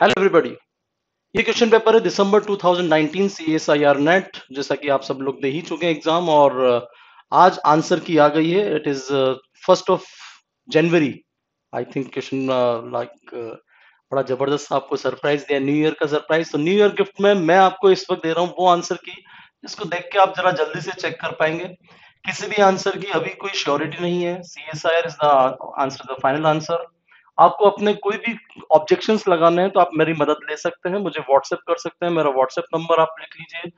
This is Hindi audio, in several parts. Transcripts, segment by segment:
हेलो एवरीबॉडी, ये क्वेश्चन पेपर है दिसंबर 2019 CSIR नेट, जैसा कि आप सब लोग दे ही चुके हैं एग्जाम, और आज आंसर की आ गई है। It is 1 January I think. Question बड़ा जबरदस्त आपको सरप्राइज दिया, न्यू ईयर का सरप्राइज। तो न्यू ईयर गिफ्ट में मैं आपको इस वक्त दे रहा हूँ वो आंसर की जिसको देख के आप जरा जल्दी से चेक कर पाएंगे। किसी भी आंसर की अभी कोई श्योरिटी नहीं है। CSIR is the answer, the final answer. आपको अपने कोई भी ऑब्जेक्शंस लगाने हैं तो आप मेरी मदद ले सकते हैं, मुझे व्हाट्सएप कर सकते हैं। मेरा व्हाट्सएप नंबर आप लिख लीजिए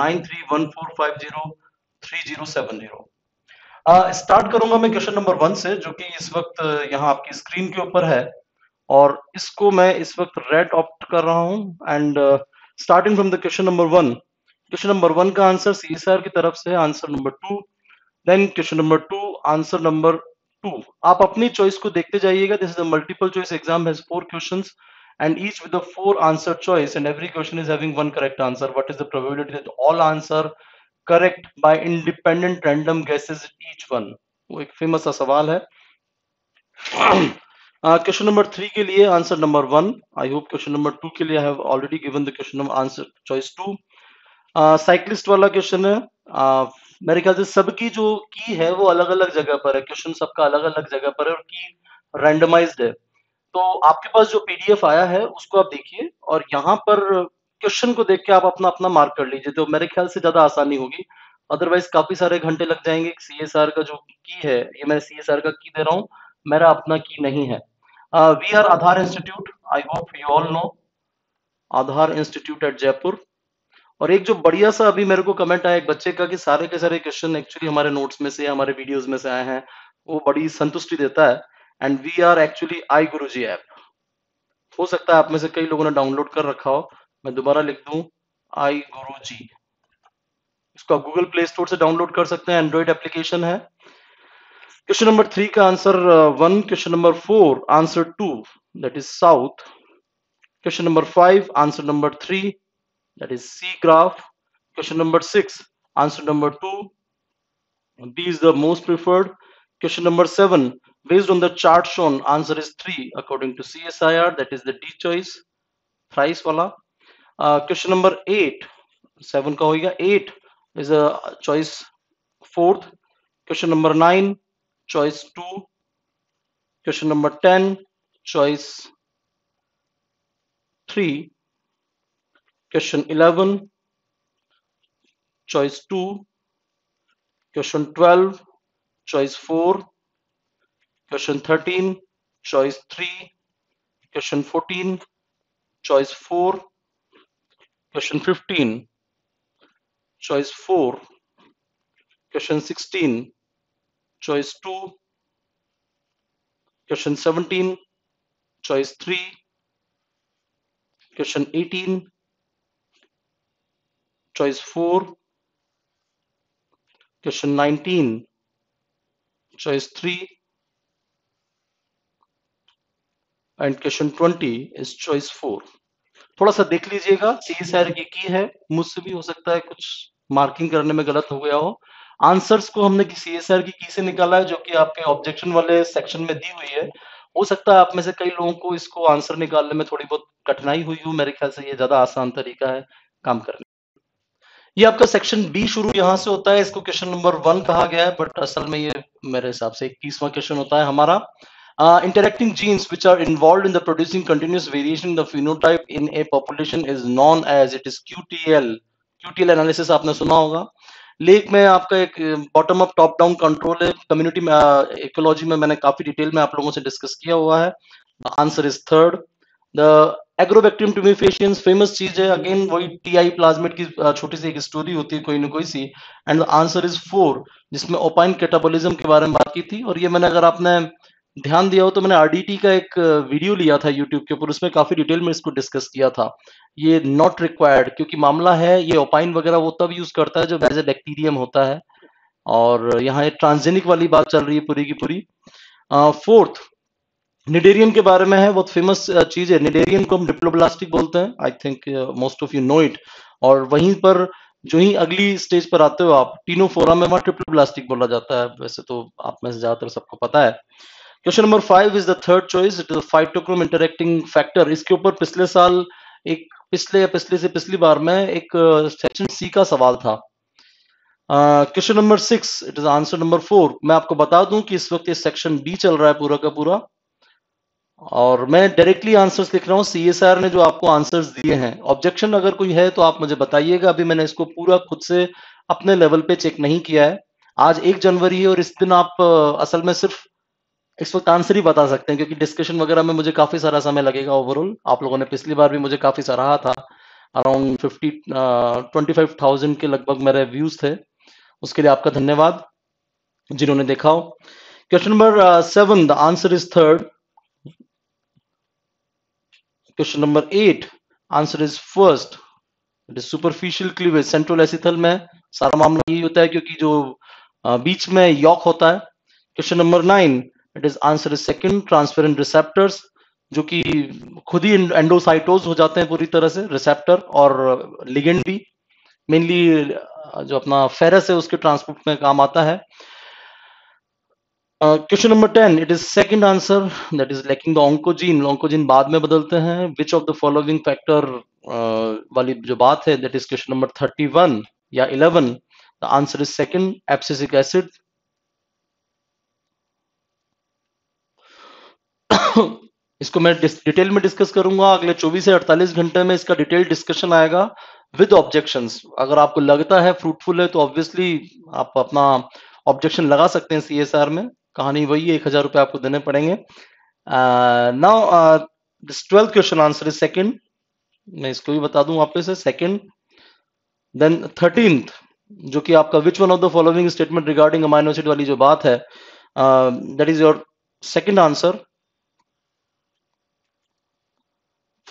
9314503070। स्टार्ट करूंगा मैं क्वेश्चन नंबर 1 से, जो कि इस वक्त यहाँ आपकी स्क्रीन के ऊपर है, और इसको मैं इस वक्त रेड ऑप्ट कर रहा हूँ। And starting from the question number 1, question number 1 का आंसर CSIR की तरफ से answer number 2, then question number 2 answer number 2। आप अपनी चॉइस को देखते जाइएगा। This is a multiple choice exam, has 4 questions and each with a 4 answer choice, and every question is having 1 correct answer. What is the probability that all answer correct by independent random guesses each one? वो एक फेमस सा सवाल है। क्वेश्चन नंबर 3 के लिए answer number 1। I hope question number 2 के लिए I have already given the question number answer choice 2। Cyclist वाला क्वेश्चन है। मेरे ख्याल से सबकी जो की है वो अलग अलग जगह पर है, क्वेश्चन सबका अलग अलग जगह पर है और की रैंडमाइज्ड है। तो आपके पास जो PDF आया है उसको आप देखिए और यहाँ पर क्वेश्चन को देख के आप अपना अपना मार्क कर लीजिए, तो मेरे ख्याल से ज्यादा आसानी होगी। अदरवाइज काफी सारे घंटे लग जाएंगे। CSIR का जो की है, ये मैं CSIR का की दे रहा हूँ, मेरा अपना की नहीं है। We are Aadhaar institute, I hope you all know Aadhaar institute at Jaipur. और एक जो बढ़िया सा अभी मेरे को कमेंट आया एक बच्चे का कि सारे के सारे क्वेश्चन एक्चुअली हमारे नोट्स में से, हमारे वीडियोस में से आए हैं, वो बड़ी संतुष्टि देता है। And we are actually iGuruji app, हो सकता है आप में से कई लोगों ने डाउनलोड कर रखा हो। मैं दोबारा लिख दूं iGuruji, इसको आप गूगल प्ले स्टोर से डाउनलोड कर सकते हैं, एंड्रॉइड एप्लीकेशन है। क्वेश्चन नंबर 3 का answer 1, question number 4 answer 2 that is south, question number 5 answer number 3 that is C graph, question number 6 answer number 2, B is the most preferred, question number 7 based on the chart shown answer is 3 according to CSIR, that is the D choice, thrice wala. Question number 8, 7 ka hoega, 8 is a choice 4th, question number 9 choice 2, question number 10 choice 3, question 11 choice 2, question 12 choice 4, question 13 choice 3, question 14 choice 4, question 15 choice 4, question 16 choice 2, question 17 choice 3, question 18 choice 4, question 19 choice 3, and question 20 is choice 4. थोड़ा सा देख लीजिएगा, CSIR की key है, मुझसे भी हो सकता है कुछ मार्किंग करने में गलत हो गया हो। आंसर्स को हमने CSIR की key से निकाला है, जो कि आपके ऑब्जेक्शन वाले सेक्शन में दी हुई है। हो सकता है आप में से कई लोगों को इसको आंसर निकालने में थोड़ी बहुत कठिनाई हुई हो, मेरे ख्याल से ये ज्यादा आसान तरीका है काम करने। ये आपका सेक्शन B शुरू यहाँ से होता है, इसको क्वेश्चन नंबर 1 कहा गया है, बट असल में ये मेरे हिसाब से 21वां क्वेश्चन होता है हमारा। Interacting genes which are involved in the producing continuous variation in the phenotype in a population is known as it is QTL analysis आपने सुना होगा। लेक में आपका एक bottom up top down control है, कम्युनिटी में, इकोलॉजी में मैंने काफी डिटेल में आप लोगों से डिस्कस किया हुआ है। Answer is 3rd। The agrobacterium tumefaciens famous चीज है, अगेन वही TI प्लाज्मिड की छोटी सी एक स्टोरी होती है कोई ना कोई सी, एंड आंसर इज 4, जिसमें ओपाइन कैटाबॉलिज्म के बारे में बात की थी। और ये मैंने, अगर आपने ध्यान दिया हो तो मैंने RDT का एक वीडियो लिया था YouTube के ऊपर, उसमें काफी डिटेल में इसको डिस्कस किया था। ये नॉट रिक्वायर्ड, क्योंकि मामला है ये ओपाइन वगैरह वो तब यूज करता है जब एज ए बैक्टीरियम होता है, और यहाँ ये ट्रांसजेनिक वाली बात चल रही है पूरी की पूरी। 4th निडेरियम के बारे में है, बहुत फेमस चीज है। निडेरियम को हम डिप्लोब्लास्टिक बोलते हैं, I think most of you know it. और वहीं पर जो ही अगली स्टेज पर आते हो आप टीनोफोरा में, वहां ट्रिप्लोब्लास्टिक बोला जाता है, वैसे तो आप में से ज्यादातर सबको पता है। Question number 5 is the third choice, it is phytochrome interacting factor. इसके ऊपर पिछले साल एक पिछली बार में एक सेक्शन सी का सवाल था। Question number 6 it is answer number 4। मैं आपको बता दूं कि इस वक्त ये सेक्शन बी चल रहा है पूरा का पूरा, और मैं डायरेक्टली आंसर्स लिख रहा हूँ। सीएसआईआर ने जो आपको आंसर्स दिए हैं, ऑब्जेक्शन अगर कोई है तो आप मुझे बताइएगा। अभी मैंने इसको पूरा खुद से अपने लेवल पे चेक नहीं किया है। आज 1 जनवरी है और इस दिन आप असल में सिर्फ इस वक्त आंसर ही बता सकते हैं, क्योंकि डिस्कशन वगैरह में मुझे काफी सारा समय लगेगा। ओवरऑल आप लोगों ने पिछली बार भी मुझे काफी सराहा था, अराउंड 25,000 के लगभग मेरे व्यूज थे। उसके लिए आपका धन्यवाद जिन्होंने देखा हो। Question number 7 the answer is third. Question number 8 answer is first. It is superficial cleavage. Centrolecithal में सारा मामला यही होता है, क्योंकि जो बीच में यॉक होता है। Question number 9 it is answer is second. Transparent receptors जो कि खुद ही एंडोसाइटोज हो जाते हैं पूरी तरह से, रिसेप्टर और लिगेंड भी। मेनली जो अपना फेरस है उसके ट्रांसपोर्ट में काम आता है। Question number 10 it is second answer that is lacking the oncogene. Oncogene बाद में बदलते हैं। Which of the following factor वाली जो बात है दैट इज क्वेश्चन नंबर 31 या 11। The answer is second abscisic acid. इसको मैं डिटेल में डिस्कस करूंगा अगले 24 से 48 घंटे में। इसका डिटेल डिस्कशन आएगा विद ऑब्जेक्शंस। अगर आपको लगता है फ्रूटफुल है तो ऑब्वियसली आप अपना ऑब्जेक्शन लगा सकते हैं। सीएसआर में कहानी वही है, 1000 रुपए आपको देने पड़ेंगे। Now 12th question answer is second. मैं इसको भी बता दूं वापस से, सेकंड। देन 13th जो कि आपका which one of the following statement regarding amino acid वाली जो बात है that is your second answer.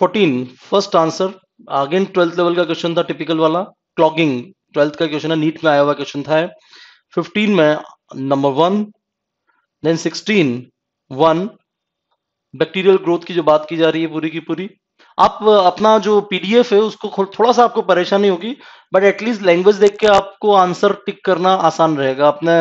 14 first answer. Again 12th level का क्वेश्चन था, टिपिकल वाला क्लॉगिंग 12th का क्वेश्चन है, नीट में आया हुआ क्वेश्चन था। 15 में नंबर 1, देन 16 बैक्टीरियल ग्रोथ की जो बात की जा रही है पूरी की पूरी। आप अपना जो पीडीएफ है उसको थोड़ा सा आपको परेशानी होगी, बट एटलीस्ट लैंग्वेज देख के आपको आंसर टिक करना आसान रहेगा। अपने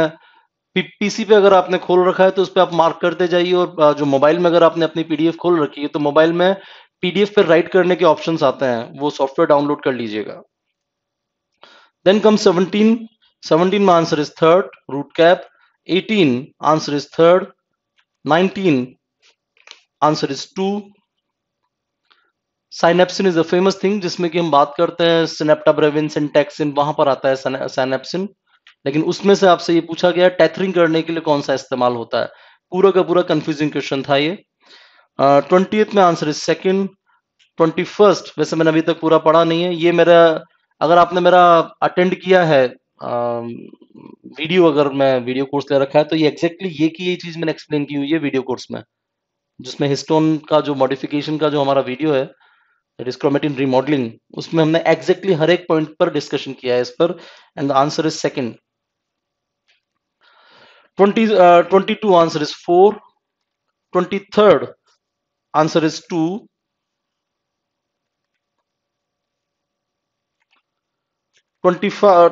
पीसी पे अगर आपने खोल रखा है तो उस पर आप मार्क करते जाइए, और जो मोबाइल में अगर आपने अपनी पीडीएफ खोल रखी है तो मोबाइल में पीडीएफ पर राइट करने के ऑप्शंस आते हैं, वो सॉफ्टवेयर डाउनलोड कर लीजिएगा। देन कम 17 में answer is third root cap. 18 answer is third. 19 answer is 2। Synapsin is a famous thing जिसमें कि हम बात करते हैं, सिनेप्टाब्रेविन, सिंटैक्सिन, वहां पर आता है साइनेप्सिन। लेकिन उसमें से आपसे ये पूछा गया टेथरिंग करने के लिए कौन सा इस्तेमाल होता है। पूरा का पूरा कंफ्यूजिंग क्वेश्चन था ये। 20th में आंसर इज सेकेंड। 21st वैसे मैंने अभी तक पूरा पढ़ा नहीं है ये मेरा। अगर आपने मेरा अटेंड किया है वीडियो, अगर मैं वीडियो कोर्स ले रखा है तो ये एग्जैक्टली ये की चीज मैंने एक्सप्लेन की हुई है वीडियो कोर्स में, जिसमें हिस्टोन का जो मॉडिफिकेशन का जो हमारा वीडियो है दैट इज क्रोमेटिन रिमॉडलिंग, उसमें हमने एग्जैक्टली हर एक पॉइंट पर डिस्कशन किया है इस पर। And the answer is second. 22 answer is 4। 23 answer is 2। 24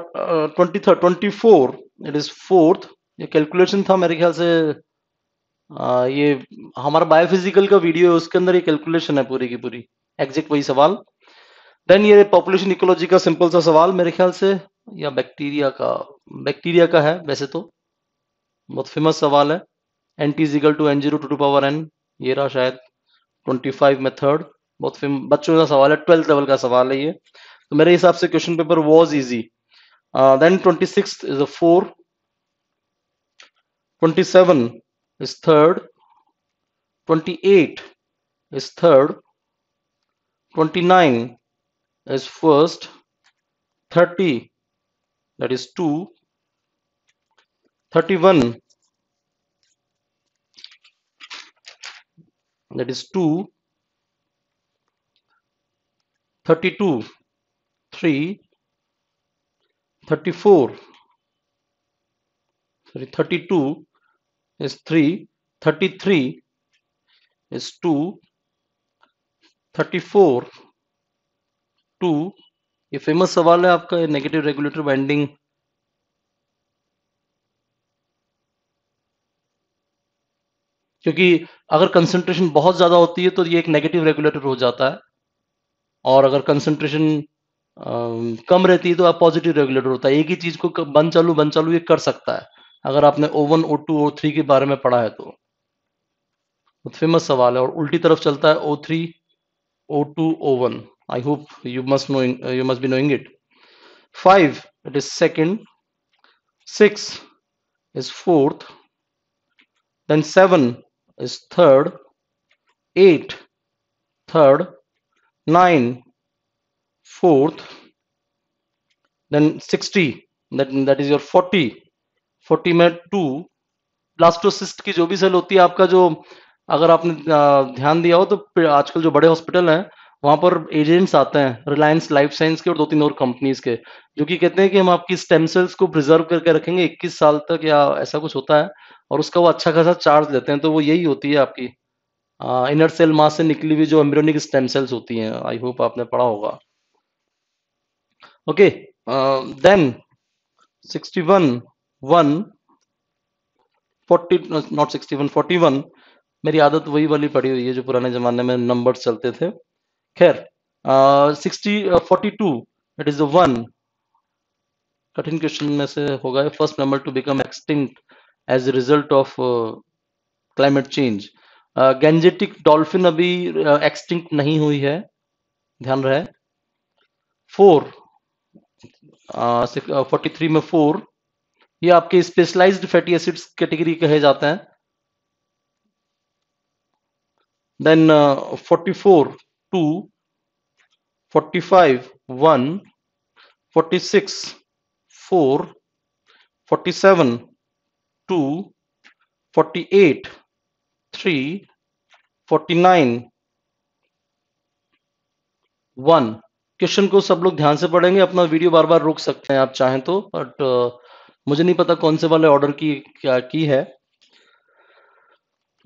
it is 4th। ये कैलकुलेशन था मेरे ख्याल से, ये हमारा बायोफिजिकल का वीडियो है, उसके अंदर ये कैलकुलेशन है पूरी की पूरी, एग्जैक्ट वही सवाल। देन ये पॉपुलेशन इकोलॉजी का सिंपल सा सवाल मेरे ख्याल से, या बैक्टीरिया का है वैसे तो, बहुत फेमस सवाल है। NT = N0 to the power N, ये रहा शायद 25 में थर्ड, बहुत बच्चों का सवाल है, 12th लेवल का सवाल है ये। तो मेरे हिसाब से question paper was easy. Then 26 is 4। 27 is third. 28 is third. 29 is first. 30 that is 2। 31 that is 2। 32 3, 34, sorry, 32 is 3, 33 is 2, 34, 2, ये फेमस सवाल है आपका, ये नेगेटिव रेगुलेटर बाइंडिंग। क्योंकि अगर कंसंट्रेशन बहुत ज़्यादा होती है तो ये एक नेगेटिव रेगुलेटर हो जाता है, और अगर कंसंट्रेशन कम रहती है तो आप पॉजिटिव रेगुलेटर होता है। एक ही चीज़ को बंद चालू ये कर सकता है, अगर आपने O1, O2, O3 के बारे में पढ़ा है तो बहुत फेमस सवाल है। और उल्टी तरफ चलता है O3, O2, O1। I hope you must be knowing it. 5, it is second. 6 is fourth. Then 7 is third. 8, third. 9, fourth. Then 60, that is your 40. 40 में 2, ब्लास्टोसिस्ट की जो भी सेल होती है आपका, जो अगर आपने ध्यान दिया हो तो आजकल जो बड़े हॉस्पिटल हैं वहां पर एजेंट्स आते हैं रिलायंस लाइफ साइंस के और 2-3 और कंपनीज के, जो कि कहते हैं कि हम आपकी स्टेम सेल्स को प्रिजर्व करके रखेंगे 21 साल तक या ऐसा कुछ होता है, और उसका वो अच्छा खासा चार्ज लेते हैं। तो वो यही होती है आपकी इनर सेल मास से निकली हुई जो एम्ब्रियोनिक स्टेम सेल्स होती हैं। आई होप आपने पढ़ा होगा। ओके, देन 41, मेरी आदत वही वाली पड़ी हुई है जो पुराने जमाने में नंबर्स चलते थे। खैर, 42, इट इज द 1 कठिन क्वेश्चन में से होगा। First number to become extinct as result of climate change. Gangetic dolphin अभी एक्सटिंक्ट नहीं हुई है, ध्यान रहे। 43 में 4, ये आपके स्पेशलाइज्ड फैटी एसिड्स कैटेगरी कहे जाते हैं। Then 44, 2, 45, 1, 46, 4, 47, 2, 48, 3, 49, 1। क्वेश्चन को सब लोग ध्यान से पढ़ेंगे, अपना वीडियो बार बार रोक सकते हैं आप चाहें तो, बट मुझे नहीं पता कौन से वाले ऑर्डर की क्या की है।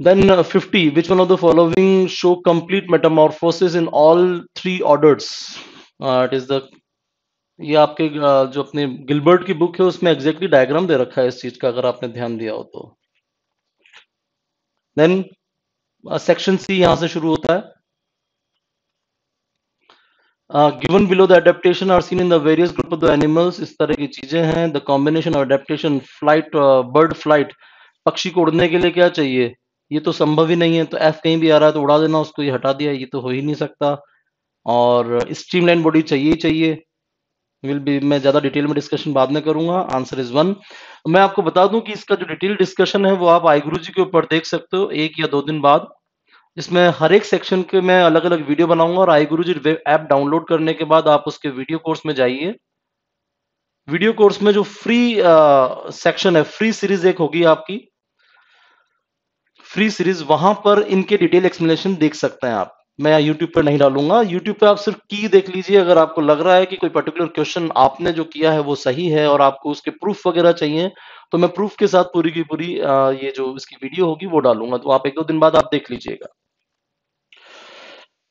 Then 50, which one of the following show complete metamorphosis in all 3 orders? It is the, ये आपके जो अपने गिलबर्ट की बुक है उसमें एग्जैक्टली डायग्राम दे रखा है इस चीज का, अगर आपने ध्यान दिया हो तो। Then सेक्शन C यहाँ से शुरू होता है। Given below the adaptation are seen in the various group of the animals, इस तरह की चीजें हैं। The combination of adaptation, flight, bird flight, पक्षी को उड़ने के लिए क्या चाहिए, ये तो संभव ही नहीं है। तो F कहीं भी आ रहा है तो उड़ा देना उसको, ये हटा दिया, ये तो हो ही नहीं सकता। और स्ट्रीमलाइन बॉडी चाहिए। विल बी, मैं ज्यादा डिटेल में डिस्कशन बाद में करूंगा। Answer is 1। मैं आपको बता दूं कि इसका जो डिटेल डिस्कशन है वो आप iGuruji के ऊपर देख सकते हो 1 या 2 दिन बाद। इसमें हर एक सेक्शन के मैं अलग अलग वीडियो बनाऊंगा, और iGuruji वेब ऐप डाउनलोड करने के बाद आप उसके वीडियो कोर्स में जाइए। वीडियो कोर्स में जो फ्री सेक्शन है, फ्री सीरीज एक होगी आपकी फ्री सीरीज, वहां पर इनके डिटेल एक्सप्लेनेशन देख सकते हैं आप। मैं YouTube पर नहीं डालूंगा, YouTube पे आप सिर्फ की देख लीजिए। अगर आपको लग रहा है कि कोई पर्टिकुलर क्वेश्चन आपने जो किया है वो सही है और आपको उसके प्रूफ वगैरह चाहिए, तो मैं प्रूफ के साथ पूरी की पूरी ये जो इसकी वीडियो होगी वो डालूंगा। तो आप 1-2 दिन बाद आप देख लीजिएगा।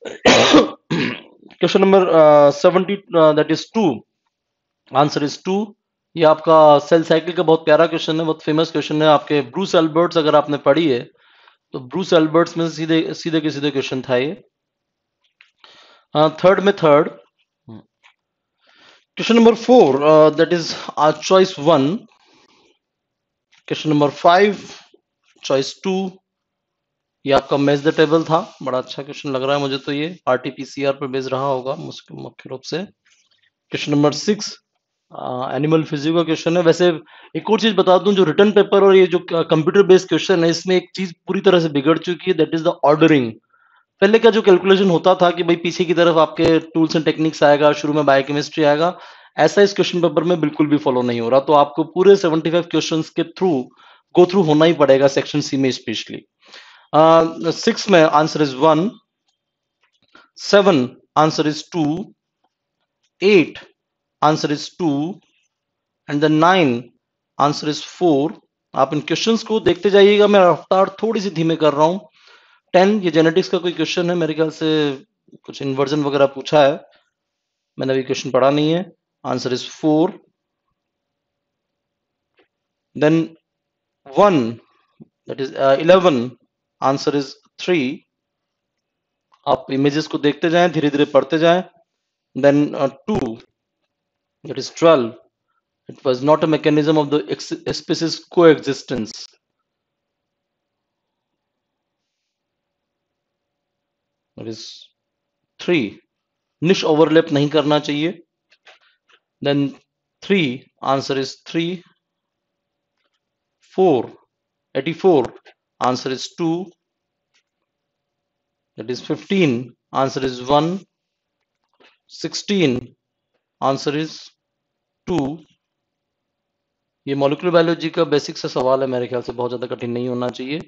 Question number 70, that is 2, answer is 2। ये आपका सेल साइकिल का बहुत प्यारा क्वेश्चन है, बहुत फेमस क्वेश्चन है आपके ब्रूस एल्बर्ट्स। अगर आपने पढ़ी है तो ब्रूस एल्बर्ट्स में सीधे क्वेश्चन था ये। Third, question number 4, that is choice 1। Question number 5, choice 2, ये आपका मैच द टेबल था। बड़ा अच्छा क्वेश्चन लग रहा है मुझे तो, ये RT-PCR पर बेस्ड रहा होगा मुख्य रूप से। क्वेश्चन नंबर 6, एनिमल फिजियो का क्वेश्चन है। वैसे एक और चीज बता दूं, जो रिटर्न पेपर और ये जो कंप्यूटर बेस्ड क्वेश्चन है, इसमें एक चीज पूरी तरह से बिगड़ चुकी है, दैट इज द ऑर्डरिंग। पहले का जो कैलकुलेशन होता था कि भाई पीछे की तरफ आपके टूल्स एंड टेक्निक्स आएगा, शुरू में बायोकेमिस्ट्री आएगा, ऐसा इस क्वेश्चन पेपर में बिल्कुल भी फॉलो नहीं हो रहा। तो आपको पूरे 75 क्वेश्चन के थ्रू गो थ्रू होना ही पड़ेगा, सेक्शन सी में स्पेशली। 6 में answer is 1, 7 answer is 2, 8 answer is 2, and the 9 answer is 4। आप इन क्वेश्चंस को देखते जाइएगा, मैं रफ्तार थोड़ी सी धीमे कर रहा हूँ। 10, ये जेनेटिक्स का कोई क्वेश्चन है मेरे ख्याल से, कुछ इन्वर्जन वगैरह पूछा है, मैंने अभी क्वेश्चन पढ़ा नहीं है। Answer is 4। Then 1, that is 11, answer is 3। आप इमेजेस को देखते जाएं, धीरे धीरे पढ़ते जाएं। Then 2, it is 12, it was not a mechanism of the species coexistence. It is 3, niche overlap नहीं करना चाहिए। Then 3, answer is 3। 4, 84, answer is 2, that is 15, answer is 1, 16, answer is 2। ये molecular biology का बेसिक से सवाल है, मेरे ख्याल से बहुत ज्यादा कठिन नहीं होना चाहिए।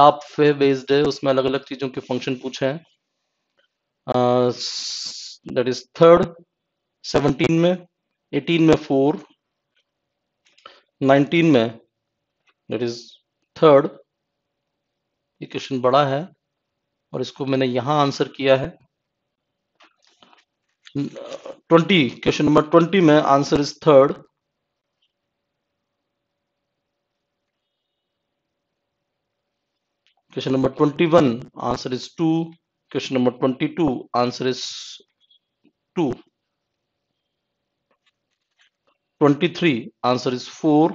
डाप पे बेस्ड है, उसमें अलग अलग चीजों के फंक्शन पूछे हैं। that is 3rd, 17 में, 18 में 4, 19 में that is 3rd। ये क्वेश्चन बड़ा है और इसको मैंने यहां आंसर किया है। 20, क्वेश्चन नंबर 20 में answer is 3rd। Question number 21, answer is 2। Question number 22, answer is 2। 23, answer is 4।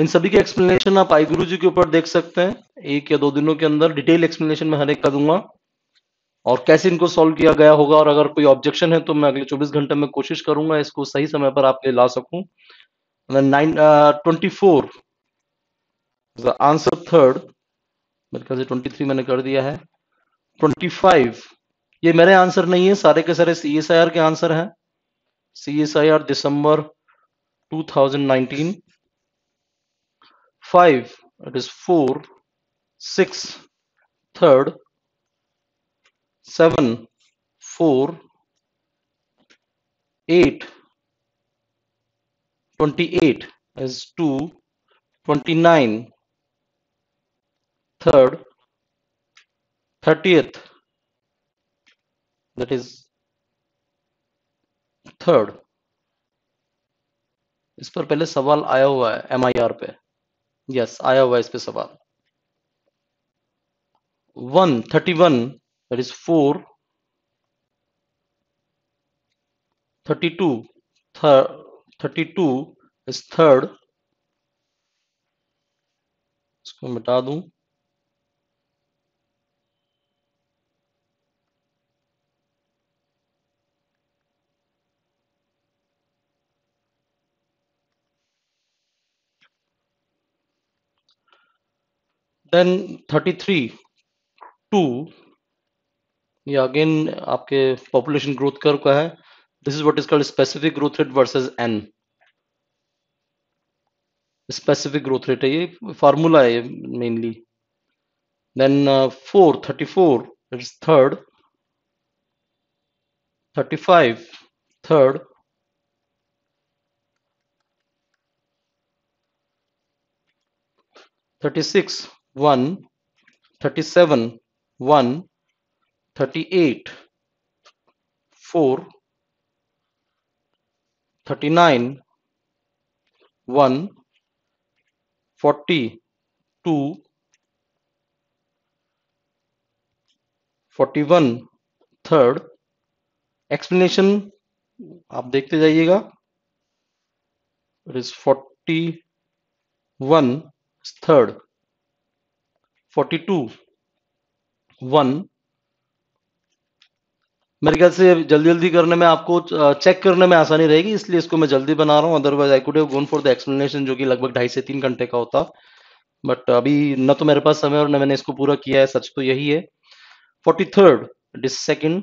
इन सभी के एक्सप्लेनेशन आप आई गुरुजी के ऊपर देख सकते हैं। 1 या 2 दिनों के अंदर डिटेल एक्सप्लेनेशन में हर एक का दूंगा और कैसे इनको सॉल्व किया गया होगा। और अगर कोई ऑब्जेक्शन है तो मैं अगले 24 घंटे में कोशिश करूंगा इसको सही समय पर आपके ला सकूं। 24 द आंसर 3rd, मेरे ख्याल से 23 मैंने कर दिया है। 25, ये मेरे आंसर नहीं है, सारे के सारे CSIR के आंसर हैं। CSIR December 2019। 5, it is 4, 6, 3rd, 7, 4, 8, 28 is 2, 29, 3rd, 30th, that is 3rd। इस पर पहले सवाल आया हुआ है MIR पे, यस आया हुआ इस पे सवाल। 131, that is 4, 32, 32 is 3rd। इसको मिटा दूं। 33, 2, ये अगेन आपके पॉपुलेशन ग्रोथ कर्व का है। This is what is called specific growth rate versus N. Specific growth rate है, ये फार्मूला है mainly. Then 434, it's 3rd। 35, 3rd। 36, 1, 37, 1, 38, 4, 39, 1, 40, 2, 41, 3rd। Explanation आप देखते जाइएगा। It is 41 3rd, 42 1। मेरे ख्याल से जल्दी जल्दी करने में आपको चेक करने में आसानी रहेगी, इसलिए इसको मैं जल्दी बना रहा हूँ। Otherwise I could have gone for the explanation जो कि लगभग 2.5 से 3 घंटे का होता, बट अभी न तो मेरे पास समय और न मैंने इसको पूरा किया है, सच तो यही है। 43rd, it is 2nd।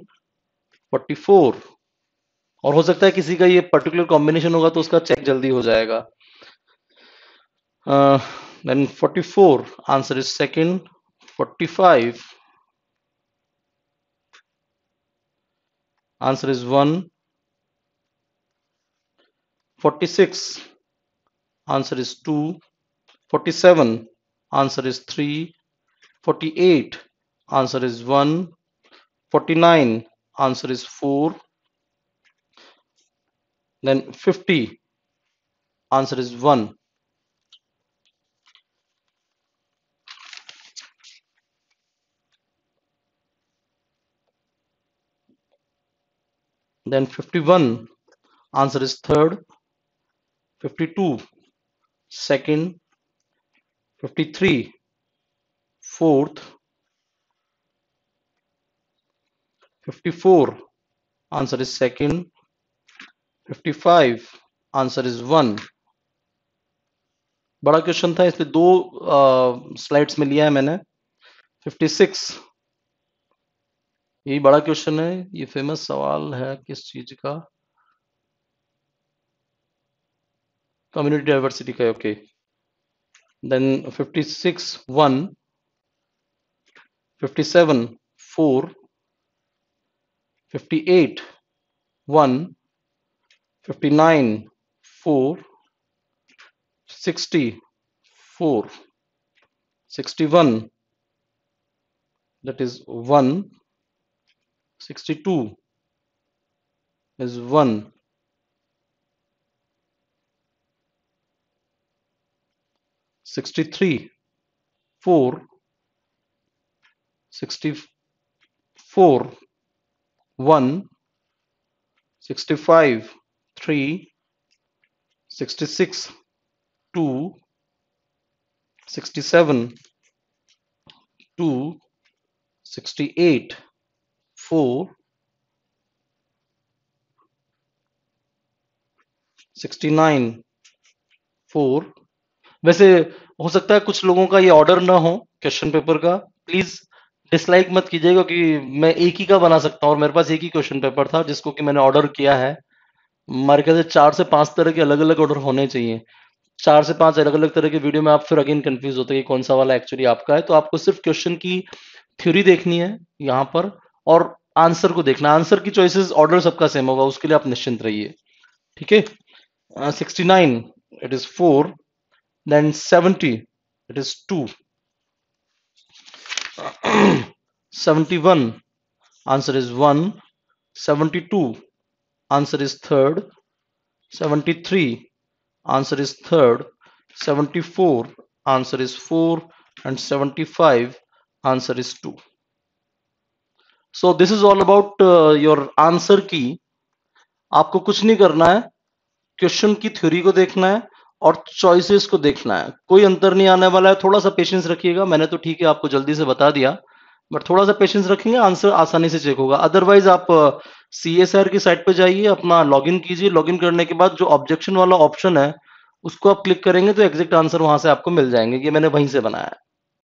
44, और हो सकता है किसी का ये पर्टिकुलर कॉम्बिनेशन होगा तो उसका चेक जल्दी हो जाएगा। Then 44, answer is 2nd। 45, answer is 1। 46, answer is 2। 47, answer is 3। 48, answer is 1। 49, answer is 4। Then 50, answer is 1। Then 51, answer is third. 52, second. 53, fourth. 54, answer is second. 55, answer is 1. बड़ा क्वेश्चन था इसलिए दो स्लाइड्स में लिया है मैंने. 56, ये बड़ा क्वेश्चन है, ये फेमस सवाल है किस चीज का, कम्युनिटी डाइवर्सिटी का. Okay, then 56 1, 57 4, 58 1, 59 4, 60 4, 61 that is 1, 62 is 1, 63 4, 64 1, 65 3, 66 2, 67 2, 68 4, 69 4. वैसे हो सकता है कुछ लोगों का ये ऑर्डर ना हो क्वेश्चन पेपर का, प्लीज डिसलाइक मत कीजिएगा कि मैं एक ही का बना सकता हूँ और मेरे पास एक ही क्वेश्चन पेपर था जिसको कि मैंने ऑर्डर किया है. हमारे ख्याल से 4 से 5 तरह के अलग अलग ऑर्डर होने चाहिए, 4 से 5 अलग अलग तरह के वीडियो में आप फिर अगेन कंफ्यूज होते हैं कि कौन सा वाला एक्चुअली आपका है. तो आपको सिर्फ क्वेश्चन की थ्योरी देखनी है यहाँ पर और आंसर को देखना. आंसर की चॉइसेस ऑर्डर सबका सेम होगा, उसके लिए आप निश्चिंत रहिए, ठीक है. 69 it is 4, then 70 it is 2, 71 answer is 1, 72 answer is third, 73 answer is third, 74 answer is 4, and 75 answer is 2. So this is all about your answer key. आपको कुछ नहीं करना है, क्वेश्चन की थ्योरी को देखना है और चॉइसेस को देखना है, कोई अंतर नहीं आने वाला है. थोड़ा सा पेशेंस रखिएगा, मैंने तो ठीक है आपको जल्दी से बता दिया, बट थोड़ा सा पेशेंस रखेंगे आंसर आसानी से चेक होगा. अदरवाइज आप CSIR की साइट पे जाइए, अपना लॉगिन कीजिए, लॉगिन करने के बाद जो ऑब्जेक्शन वाला ऑप्शन है उसको आप क्लिक करेंगे तो एग्जैक्ट आंसर वहां से आपको मिल जाएंगे. ये मैंने वहीं से बनाया है.